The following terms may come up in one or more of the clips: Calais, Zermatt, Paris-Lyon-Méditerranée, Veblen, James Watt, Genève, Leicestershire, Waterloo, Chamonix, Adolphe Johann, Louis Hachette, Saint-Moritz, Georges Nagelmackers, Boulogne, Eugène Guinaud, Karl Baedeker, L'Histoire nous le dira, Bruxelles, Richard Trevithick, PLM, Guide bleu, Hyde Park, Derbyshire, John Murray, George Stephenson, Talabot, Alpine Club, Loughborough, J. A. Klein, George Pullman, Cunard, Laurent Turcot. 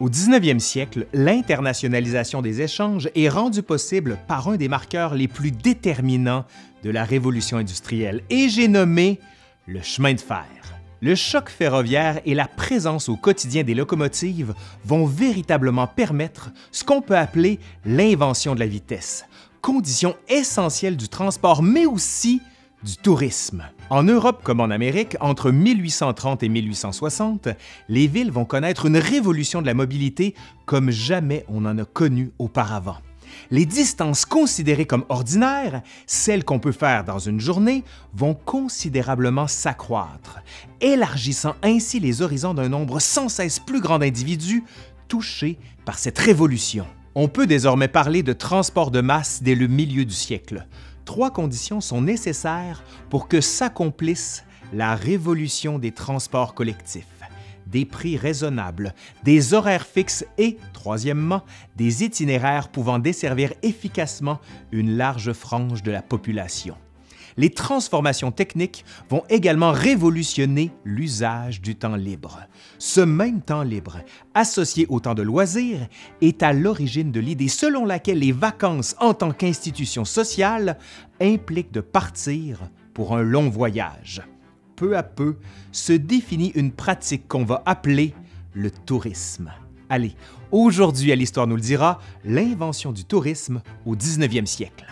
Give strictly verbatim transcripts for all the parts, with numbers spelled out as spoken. Au dix-neuvième siècle, l'internationalisation des échanges est rendue possible par un des marqueurs les plus déterminants de la révolution industrielle, et j'ai nommé le chemin de fer. Le choc ferroviaire et la présence au quotidien des locomotives vont véritablement permettre ce qu'on peut appeler l'invention de la vitesse, condition essentielle du transport, mais aussi du tourisme. En Europe comme en Amérique, entre mille huit cent trente et mille huit cent soixante, les villes vont connaître une révolution de la mobilité comme jamais on en a connu auparavant. Les distances considérées comme ordinaires, celles qu'on peut faire dans une journée, vont considérablement s'accroître, élargissant ainsi les horizons d'un nombre sans cesse plus grand d'individus touchés par cette révolution. On peut désormais parler de transport de masse dès le milieu du siècle. Trois conditions sont nécessaires pour que s'accomplisse la révolution des transports collectifs: des prix raisonnables, des horaires fixes et, troisièmement, des itinéraires pouvant desservir efficacement une large frange de la population. Les transformations techniques vont également révolutionner l'usage du temps libre. Ce même temps libre, associé au temps de loisirs, est à l'origine de l'idée selon laquelle les vacances en tant qu'institution sociale impliquent de partir pour un long voyage. Peu à peu, se définit une pratique qu'on va appeler le tourisme. Allez, aujourd'hui à l'Histoire nous le dira, l'invention du tourisme au dix-neuvième siècle.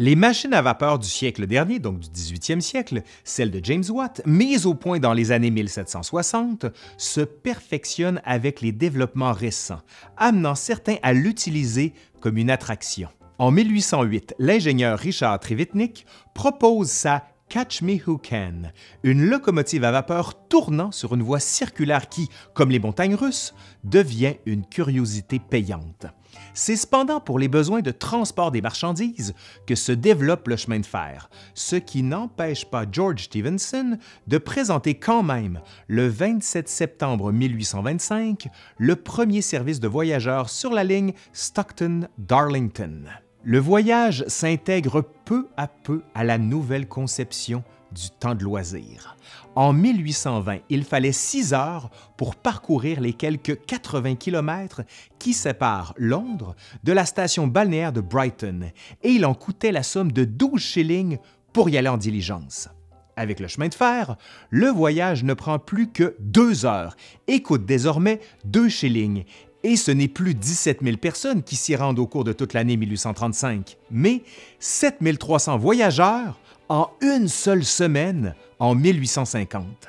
Les machines à vapeur du siècle dernier, donc du dix-huitième siècle, celles de James Watt, mises au point dans les années mille sept cent soixante, se perfectionnent avec les développements récents, amenant certains à l'utiliser comme une attraction. En mille huit cent huit, l'ingénieur Richard Trevithick propose sa « Catch me who can », une locomotive à vapeur tournant sur une voie circulaire qui, comme les montagnes russes, devient une curiosité payante. C'est cependant pour les besoins de transport des marchandises que se développe le chemin de fer, ce qui n'empêche pas George Stephenson de présenter quand même, le vingt-sept septembre mille huit cent vingt-cinq, le premier service de voyageurs sur la ligne Stockton-Darlington. Le voyage s'intègre peu à peu à la nouvelle conception du temps de loisir. En mille huit cent vingt, il fallait six heures pour parcourir les quelques quatre-vingts kilomètres qui séparent Londres de la station balnéaire de Brighton, et il en coûtait la somme de douze shillings pour y aller en diligence. Avec le chemin de fer, le voyage ne prend plus que deux heures et coûte désormais deux shillings, et ce n'est plus dix-sept mille personnes qui s'y rendent au cours de toute l'année mille huit cent trente-cinq, mais sept mille trois cents voyageurs en une seule semaine en mille huit cent cinquante.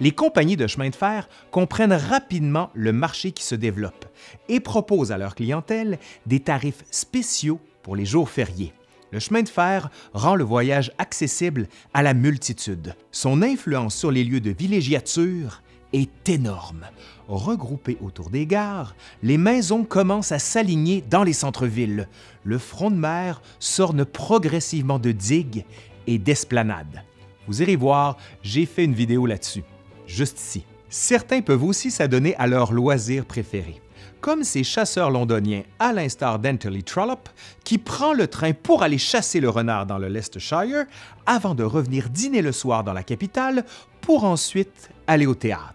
Les compagnies de chemin de fer comprennent rapidement le marché qui se développe et proposent à leur clientèle des tarifs spéciaux pour les jours fériés. Le chemin de fer rend le voyage accessible à la multitude. Son influence sur les lieux de villégiature est énorme. Regroupées autour des gares, les maisons commencent à s'aligner dans les centres-villes. Le front de mer s'orne progressivement de digues et d'esplanades. Vous irez voir, j'ai fait une vidéo là-dessus, juste ici. Certains peuvent aussi s'adonner à leur loisir préféré, comme ces chasseurs londoniens, à l'instar d'Anthony Trollope, qui prend le train pour aller chasser le renard dans le Leicestershire avant de revenir dîner le soir dans la capitale pour ensuite aller au théâtre.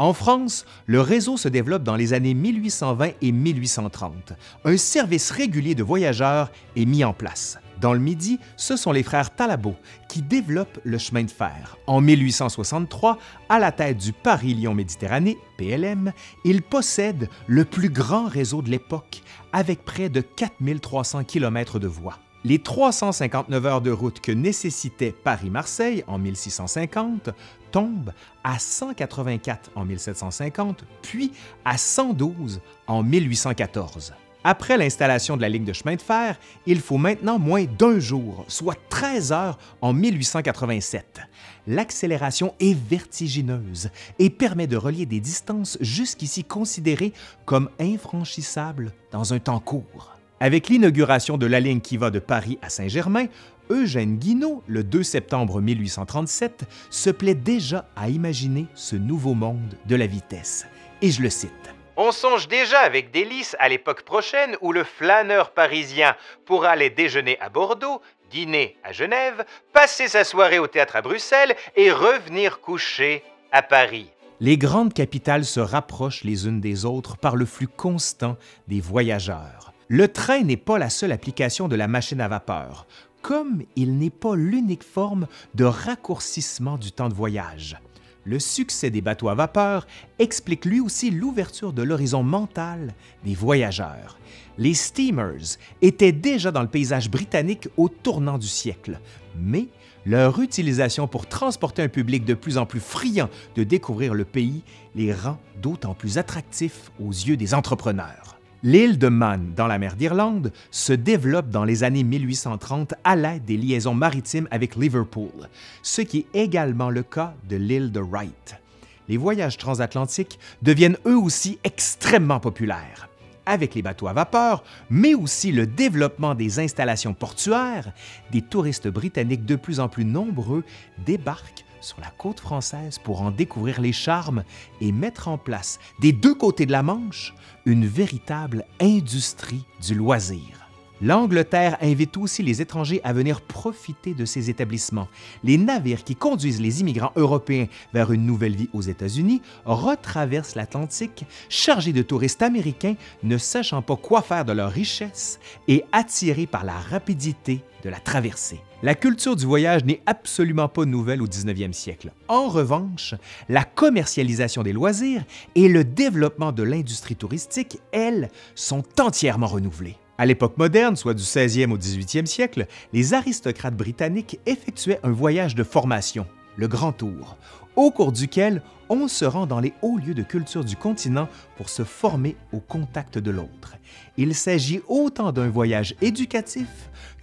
En France, le réseau se développe dans les années mille huit cent vingt et mille huit cent trente. Un service régulier de voyageurs est mis en place. Dans le Midi, ce sont les frères Talabot qui développent le chemin de fer. En mille huit cent soixante-trois, à la tête du Paris-Lyon-Méditerranée, P L M, ils possèdent le plus grand réseau de l'époque, avec près de quatre mille trois cents kilomètres de voies. Les trois cent cinquante-neuf heures de route que nécessitait Paris-Marseille en mille six cent cinquante tombent à cent quatre-vingt-quatre en mille sept cent cinquante, puis à cent douze en mille huit cent quatorze. Après l'installation de la ligne de chemin de fer, il faut maintenant moins d'un jour, soit treize heures en mille huit cent quatre-vingt-sept. L'accélération est vertigineuse et permet de relier des distances jusqu'ici considérées comme infranchissables dans un temps court. Avec l'inauguration de la ligne qui va de Paris à Saint-Germain, Eugène Guinaud, le deux septembre mille huit cent trente-sept, se plaît déjà à imaginer ce nouveau monde de la vitesse. Et je le cite. On songe déjà avec délice à l'époque prochaine où le flâneur parisien pourra aller déjeuner à Bordeaux, dîner à Genève, passer sa soirée au théâtre à Bruxelles et revenir coucher à Paris. Les grandes capitales se rapprochent les unes des autres par le flux constant des voyageurs. Le train n'est pas la seule application de la machine à vapeur, comme il n'est pas l'unique forme de raccourcissement du temps de voyage. Le succès des bateaux à vapeur explique lui aussi l'ouverture de l'horizon mental des voyageurs. Les steamers étaient déjà dans le paysage britannique au tournant du siècle, mais leur utilisation pour transporter un public de plus en plus friand de découvrir le pays les rend d'autant plus attractifs aux yeux des entrepreneurs. L'île de Man, dans la mer d'Irlande, se développe dans les années mille huit cent trente à l'aide des liaisons maritimes avec Liverpool, ce qui est également le cas de l'île de Wight. Les voyages transatlantiques deviennent eux aussi extrêmement populaires. Avec les bateaux à vapeur, mais aussi le développement des installations portuaires, des touristes britanniques de plus en plus nombreux débarquent sur la côte française pour en découvrir les charmes et mettre en place, des deux côtés de la Manche, une véritable industrie du loisir. L'Angleterre invite aussi les étrangers à venir profiter de ces établissements. Les navires qui conduisent les immigrants européens vers une nouvelle vie aux États-Unis retraversent l'Atlantique, chargés de touristes américains ne sachant pas quoi faire de leur richesse et attirés par la rapidité de la traversée. La culture du voyage n'est absolument pas nouvelle au dix-neuvième siècle. En revanche, la commercialisation des loisirs et le développement de l'industrie touristique, elles, sont entièrement renouvelées. À l'époque moderne, soit du seizième au dix-huitième siècle, les aristocrates britanniques effectuaient un voyage de formation, le Grand Tour, au cours duquel on se rend dans les hauts lieux de culture du continent pour se former au contact de l'autre. Il s'agit autant d'un voyage éducatif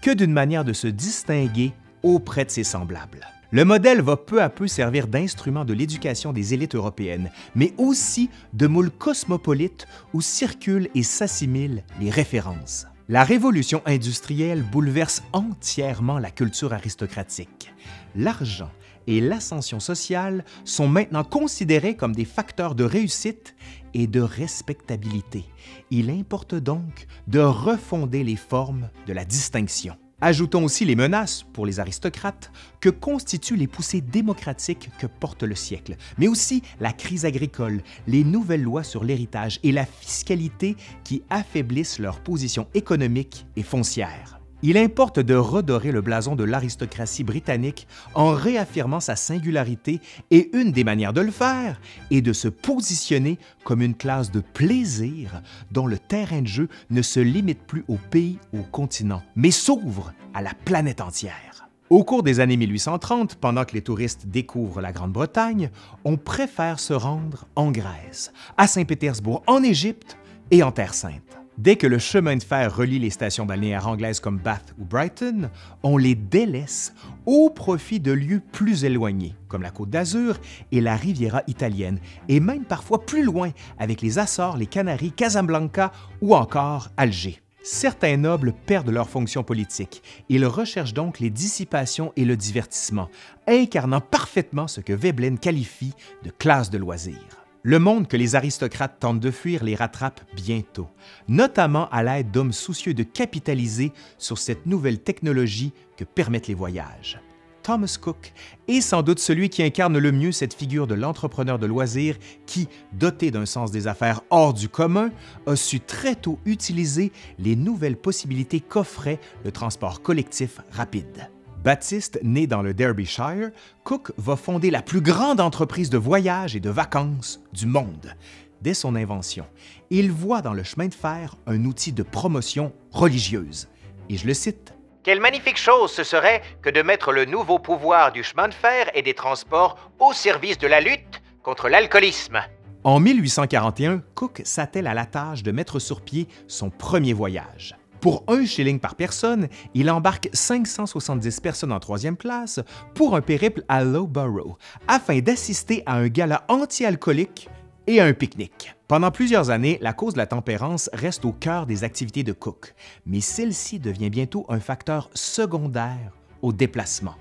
que d'une manière de se distinguer auprès de ses semblables. Le modèle va peu à peu servir d'instrument de l'éducation des élites européennes, mais aussi de moule cosmopolite où circulent et s'assimilent les références. La révolution industrielle bouleverse entièrement la culture aristocratique. L'argent et l'ascension sociale sont maintenant considérés comme des facteurs de réussite et de respectabilité. Il importe donc de refonder les formes de la distinction. Ajoutons aussi les menaces, pour les aristocrates, que constituent les poussées démocratiques que porte le siècle, mais aussi la crise agricole, les nouvelles lois sur l'héritage et la fiscalité qui affaiblissent leur position économique et foncière. Il importe de redorer le blason de l'aristocratie britannique en réaffirmant sa singularité et une des manières de le faire est de se positionner comme une classe de plaisir dont le terrain de jeu ne se limite plus au pays, au continent, mais s'ouvre à la planète entière. Au cours des années mille huit cent trente, pendant que les touristes découvrent la Grande-Bretagne, on préfère se rendre en Grèce, à Saint-Pétersbourg, en Égypte et en Terre Sainte. Dès que le chemin de fer relie les stations balnéaires anglaises comme Bath ou Brighton, on les délaisse au profit de lieux plus éloignés, comme la Côte d'Azur et la Riviera italienne, et même parfois plus loin avec les Açores, les Canaries, Casablanca ou encore Alger. Certains nobles perdent leur fonction politique. Ils recherchent donc les dissipations et le divertissement, incarnant parfaitement ce que Veblen qualifie de classe de loisirs. Le monde que les aristocrates tentent de fuir les rattrape bientôt, notamment à l'aide d'hommes soucieux de capitaliser sur cette nouvelle technologie que permettent les voyages. Thomas Cook est sans doute celui qui incarne le mieux cette figure de l'entrepreneur de loisirs qui, doté d'un sens des affaires hors du commun, a su très tôt utiliser les nouvelles possibilités qu'offrait le transport collectif rapide. Baptiste, né dans le Derbyshire, Cook va fonder la plus grande entreprise de voyage et de vacances du monde. Dès son invention, il voit dans le chemin de fer un outil de promotion religieuse. Et je le cite. « Quelle magnifique chose ce serait que de mettre le nouveau pouvoir du chemin de fer et des transports au service de la lutte contre l'alcoolisme. » En mille huit cent quarante et un, Cook s'attelle à la tâche de mettre sur pied son premier voyage. Pour un shilling par personne, il embarque cinq cent soixante-dix personnes en troisième classe pour un périple à Loughborough, afin d'assister à un gala anti-alcoolique et à un pique-nique. Pendant plusieurs années, la cause de la tempérance reste au cœur des activités de Cook, mais celle-ci devient bientôt un facteur secondaire au déplacement.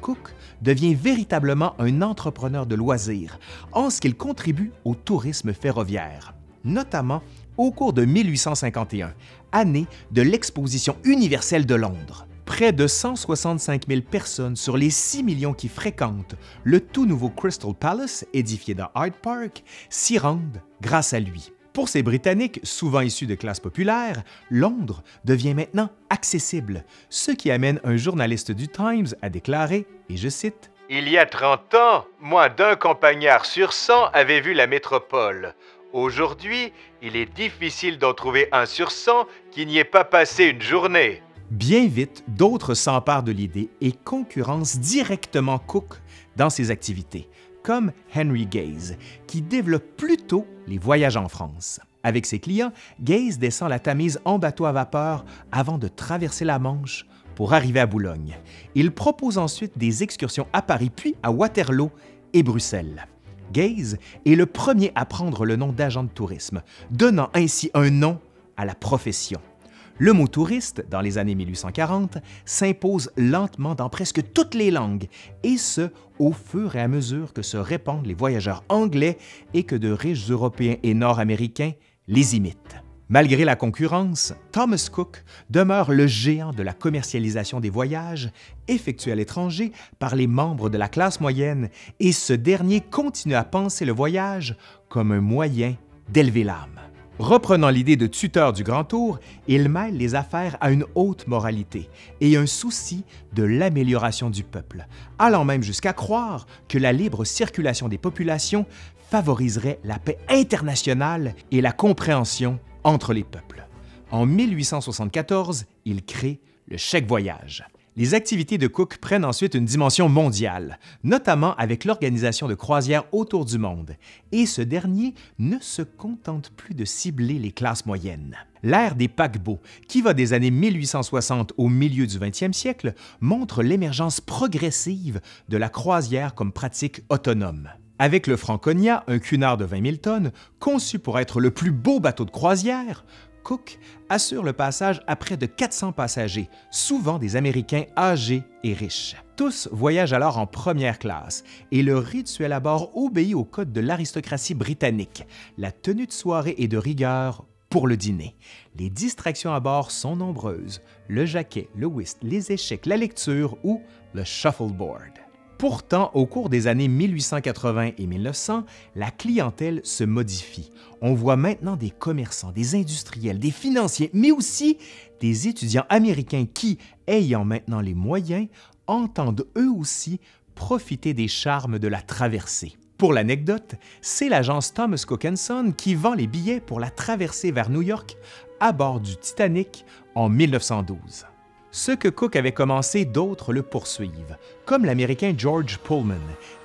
Cook devient véritablement un entrepreneur de loisirs, en ce qu'il contribue au tourisme ferroviaire, notamment au cours de mille huit cent cinquante et un, année de l'Exposition universelle de Londres. près de cent soixante-cinq mille personnes sur les six millions qui fréquentent le tout nouveau Crystal Palace, édifié dans Hyde Park, s'y rendent grâce à lui. Pour ces Britanniques, souvent issus de classes populaires, Londres devient maintenant accessible, ce qui amène un journaliste du Times à déclarer, et je cite, « Il y a trente ans, moins d'un campagnard sur cent avait vu la métropole. Aujourd'hui, il est difficile d'en trouver un sur cent qui n'y ait pas passé une journée. » Bien vite, d'autres s'emparent de l'idée et concurrencent directement Cook dans ses activités, comme Henry Gaze, qui développe plutôt les voyages en France. Avec ses clients, Gaze descend la Tamise en bateau à vapeur avant de traverser la Manche pour arriver à Boulogne. Il propose ensuite des excursions à Paris, puis à Waterloo et Bruxelles. Gaze est le premier à prendre le nom d'agent de tourisme, donnant ainsi un nom à la profession. Le mot « touriste », dans les années mille huit cent quarante, s'impose lentement dans presque toutes les langues, et ce, au fur et à mesure que se répandent les voyageurs anglais et que de riches Européens et Nord-Américains les imitent. Malgré la concurrence, Thomas Cook demeure le géant de la commercialisation des voyages effectués à l'étranger par les membres de la classe moyenne, et ce dernier continue à penser le voyage comme un moyen d'élever l'âme. Reprenant l'idée de tuteur du Grand Tour, il mêle les affaires à une haute moralité et un souci de l'amélioration du peuple, allant même jusqu'à croire que la libre circulation des populations favoriserait la paix internationale et la compréhension entre les peuples. En mille huit cent soixante-quatorze, il crée le chèque-voyage. Les activités de Cook prennent ensuite une dimension mondiale, notamment avec l'organisation de croisières autour du monde, et ce dernier ne se contente plus de cibler les classes moyennes. L'ère des paquebots, qui va des années mille huit cent soixante au milieu du vingtième siècle, montre l'émergence progressive de la croisière comme pratique autonome. Avec le Franconia, un Cunard de vingt mille tonnes, conçu pour être le plus beau bateau de croisière, Cook assure le passage à près de quatre cents passagers, souvent des Américains âgés et riches. Tous voyagent alors en première classe et le rituel à bord obéit au code de l'aristocratie britannique. La tenue de soirée est de rigueur pour le dîner. Les distractions à bord sont nombreuses, le jaquet, le whist, les échecs, la lecture ou le shuffleboard. Pourtant, au cours des années mille huit cent quatre-vingts et mille neuf cents, la clientèle se modifie. On voit maintenant des commerçants, des industriels, des financiers, mais aussi des étudiants américains qui, ayant maintenant les moyens, entendent eux aussi profiter des charmes de la traversée. Pour l'anecdote, c'est l'agence Thomas Cook and Son qui vend les billets pour la traversée vers New York à bord du Titanic en mille neuf cent douze. Ce que Cook avait commencé, d'autres le poursuivent, comme l'Américain George Pullman,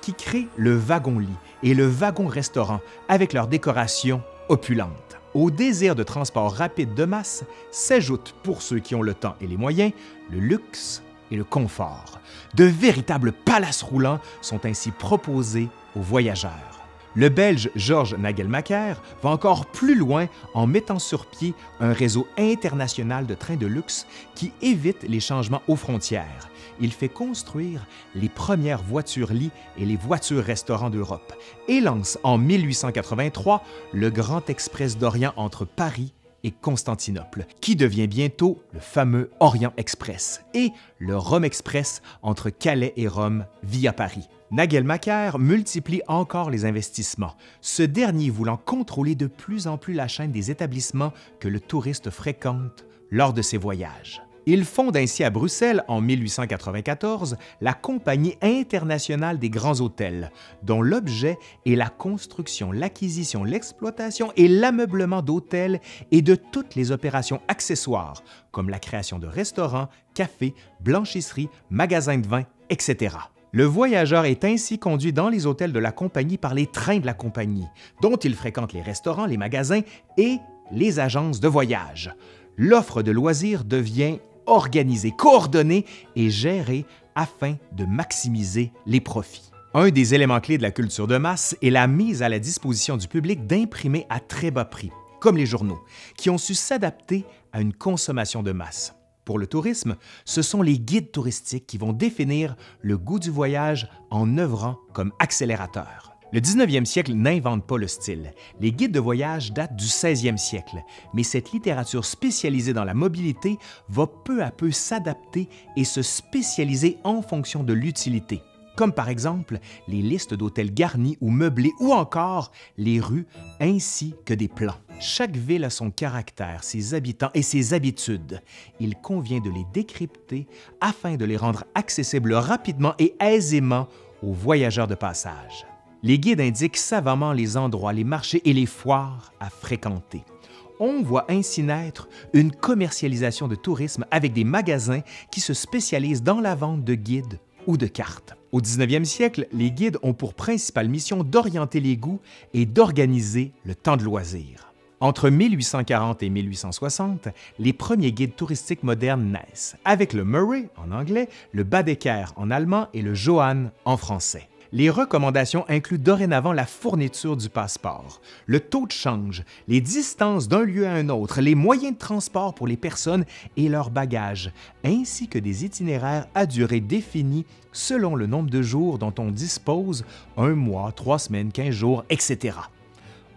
qui crée le wagon-lit et le wagon-restaurant avec leurs décorations opulentes. Au désir de transport rapide de masse s'ajoutent, pour ceux qui ont le temps et les moyens, le luxe et le confort. De véritables palaces roulants sont ainsi proposés aux voyageurs. Le Belge Georges Nagelmackers va encore plus loin en mettant sur pied un réseau international de trains de luxe qui évite les changements aux frontières. Il fait construire les premières voitures-lits et les voitures-restaurants d'Europe et lance en mille huit cent quatre-vingt-trois le Grand Express d'Orient entre Paris et Constantinople, qui devient bientôt le fameux Orient Express, et le Rome Express entre Calais et Rome via Paris. Nagelmackers multiplie encore les investissements, ce dernier voulant contrôler de plus en plus la chaîne des établissements que le touriste fréquente lors de ses voyages. Il fonde ainsi à Bruxelles, en mille huit cent quatre-vingt-quatorze, la Compagnie internationale des grands hôtels, dont l'objet est la construction, l'acquisition, l'exploitation et l'ameublement d'hôtels et de toutes les opérations accessoires, comme la création de restaurants, cafés, blanchisseries, magasins de vin, et cetera. Le voyageur est ainsi conduit dans les hôtels de la compagnie par les trains de la compagnie, dont il fréquente les restaurants, les magasins et les agences de voyage. L'offre de loisirs devient organisée, coordonnée et gérée afin de maximiser les profits. Un des éléments clés de la culture de masse est la mise à la disposition du public d'imprimés à très bas prix, comme les journaux, qui ont su s'adapter à une consommation de masse. Pour le tourisme, ce sont les guides touristiques qui vont définir le goût du voyage en œuvrant comme accélérateur. Le dix-neuvième siècle n'invente pas le style. Les guides de voyage datent du seizième siècle, mais cette littérature spécialisée dans la mobilité va peu à peu s'adapter et se spécialiser en fonction de l'utilité, comme par exemple les listes d'hôtels garnis ou meublés ou encore les rues ainsi que des plans. Chaque ville a son caractère, ses habitants et ses habitudes. Il convient de les décrypter afin de les rendre accessibles rapidement et aisément aux voyageurs de passage. Les guides indiquent savamment les endroits, les marchés et les foires à fréquenter. On voit ainsi naître une commercialisation de tourisme avec des magasins qui se spécialisent dans la vente de guides ou de cartes. Au dix-neuvième siècle, les guides ont pour principale mission d'orienter les goûts et d'organiser le temps de loisir. Entre mille huit cent quarante et mille huit cent soixante, les premiers guides touristiques modernes naissent, avec le Murray en anglais, le Baedeker en allemand et le Johann en français. Les recommandations incluent dorénavant la fourniture du passeport, le taux de change, les distances d'un lieu à un autre, les moyens de transport pour les personnes et leurs bagages, ainsi que des itinéraires à durée définie selon le nombre de jours dont on dispose, un mois, trois semaines, quinze jours, et cetera.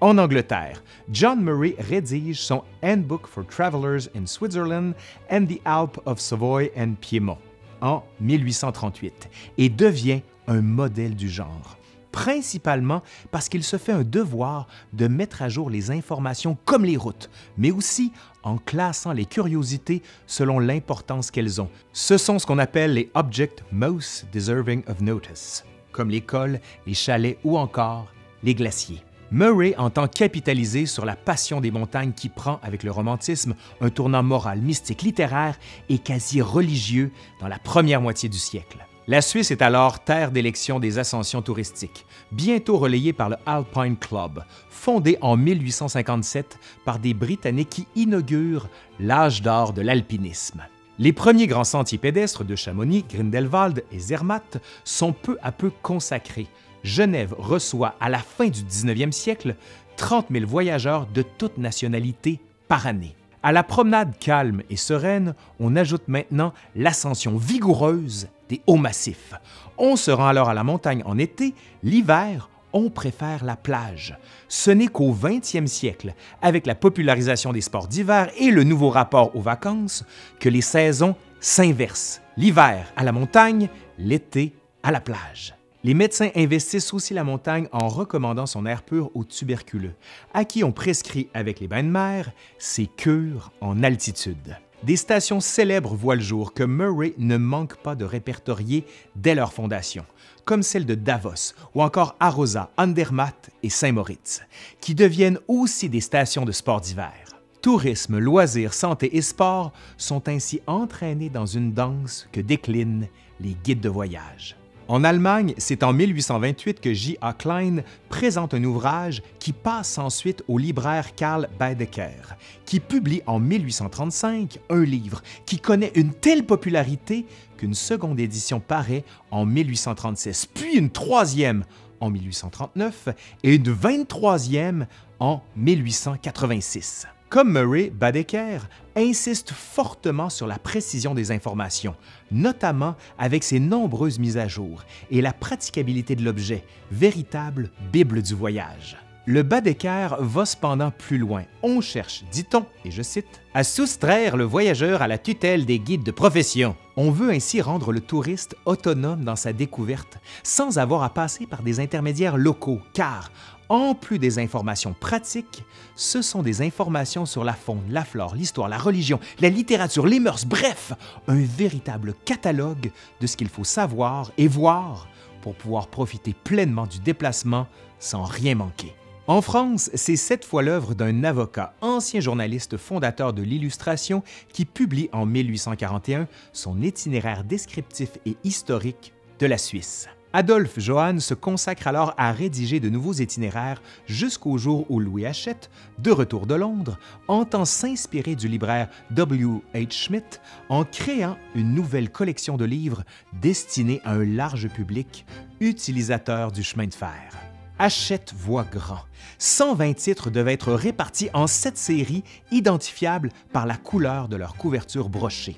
En Angleterre, John Murray rédige son Handbook for Travelers in Switzerland and the Alps of Savoy and Piémont en mille huit cent trente-huit et devient un modèle du genre, principalement parce qu'il se fait un devoir de mettre à jour les informations comme les routes, mais aussi en classant les curiosités selon l'importance qu'elles ont. Ce sont ce qu'on appelle les « objects most deserving of notice », comme les cols, les chalets ou encore les glaciers. Murray entend capitaliser sur la passion des montagnes qui prend, avec le romantisme, un tournant moral, mystique, littéraire et quasi religieux dans la première moitié du siècle. La Suisse est alors terre d'élection des ascensions touristiques, bientôt relayée par le Alpine Club, fondé en mille huit cent cinquante-sept par des Britanniques qui inaugurent l'âge d'or de l'alpinisme. Les premiers grands sentiers pédestres de Chamonix, Grindelwald et Zermatt sont peu à peu consacrés. Genève reçoit, à la fin du dix-neuvième siècle, trente mille voyageurs de toutes nationalités par année. À la promenade calme et sereine, on ajoute maintenant l'ascension vigoureuse des hauts massifs. On se rend alors à la montagne en été, l'hiver, on préfère la plage. Ce n'est qu'au vingtième siècle, avec la popularisation des sports d'hiver et le nouveau rapport aux vacances, que les saisons s'inversent. L'hiver à la montagne, l'été à la plage. Les médecins investissent aussi la montagne en recommandant son air pur aux tuberculeux, à qui on prescrit, avec les bains de mer, ses cures en altitude. Des stations célèbres voient le jour que Murray ne manque pas de répertorier dès leur fondation, comme celle de Davos ou encore Arosa, Andermatt et Saint-Moritz, qui deviennent aussi des stations de sport d'hiver. Tourisme, loisirs, santé et sport sont ainsi entraînés dans une danse que déclinent les guides de voyage. En Allemagne, c'est en mille huit cent vingt-huit que J A Klein présente un ouvrage qui passe ensuite au libraire Karl Baedeker, qui publie en mille huit cent trente-cinq un livre qui connaît une telle popularité qu'une seconde édition paraît en mille huit cent trente-six, puis une troisième en mille huit cent trente-neuf et une vingt-troisième en mille huit cent quatre-vingt-six. Comme Murray, Baedeker insiste fortement sur la précision des informations, notamment avec ses nombreuses mises à jour et la praticabilité de l'objet, véritable Bible du voyage. Le Baedeker va cependant plus loin. On cherche, dit-on, et je cite, à soustraire le voyageur à la tutelle des guides de profession. On veut ainsi rendre le touriste autonome dans sa découverte, sans avoir à passer par des intermédiaires locaux, car, en plus des informations pratiques, ce sont des informations sur la faune, la flore, l'histoire, la religion, la littérature, les mœurs, bref, un véritable catalogue de ce qu'il faut savoir et voir pour pouvoir profiter pleinement du déplacement sans rien manquer. En France, c'est cette fois l'œuvre d'un avocat, ancien journaliste fondateur de l'Illustration, qui publie en mille huit cent quarante et un son itinéraire descriptif et historique de la Suisse. Adolphe Johann se consacre alors à rédiger de nouveaux itinéraires jusqu'au jour où Louis Hachette, de retour de Londres, entend s'inspirer du libraire W H Schmidt en créant une nouvelle collection de livres destinée à un large public utilisateur du chemin de fer. Hachette voit grand. cent vingt titres devaient être répartis en sept séries identifiables par la couleur de leur couverture brochée.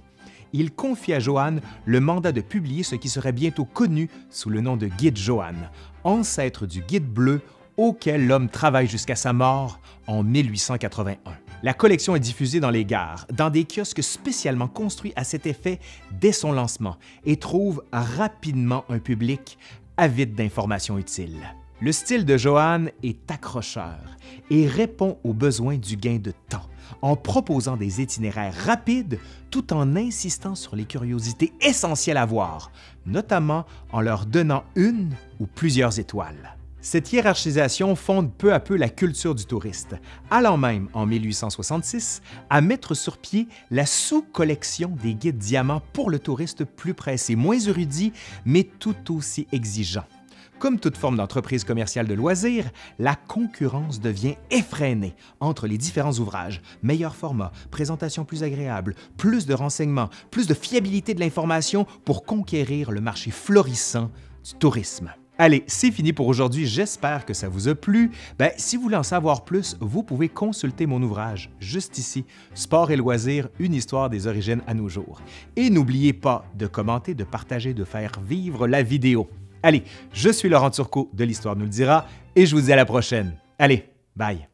il confie à Johann le mandat de publier ce qui serait bientôt connu sous le nom de Guide Johann, ancêtre du Guide bleu auquel l'homme travaille jusqu'à sa mort en mille huit cent quatre-vingt-un. La collection est diffusée dans les gares, dans des kiosques spécialement construits à cet effet dès son lancement et trouve rapidement un public avide d'informations utiles. Le style de Johann est accrocheur et répond aux besoins du gain de temps en proposant des itinéraires rapides tout en insistant sur les curiosités essentielles à voir, notamment en leur donnant une ou plusieurs étoiles. Cette hiérarchisation fonde peu à peu la culture du touriste, allant même, en mille huit cent soixante-six, à mettre sur pied la sous-collection des guides diamants pour le touriste plus pressé, moins érudit, mais tout aussi exigeant. Comme toute forme d'entreprise commerciale de loisirs, la concurrence devient effrénée entre les différents ouvrages. Meilleur format, présentation plus agréable, plus de renseignements, plus de fiabilité de l'information pour conquérir le marché florissant du tourisme. Allez, c'est fini pour aujourd'hui, j'espère que ça vous a plu. Ben, si vous voulez en savoir plus, vous pouvez consulter mon ouvrage, juste ici, « Sport et loisirs, une histoire des origines à nos jours ». Et n'oubliez pas de commenter, de partager, de faire vivre la vidéo. Allez, je suis Laurent Turcot de L'Histoire nous le dira et je vous dis à la prochaine. Allez, bye!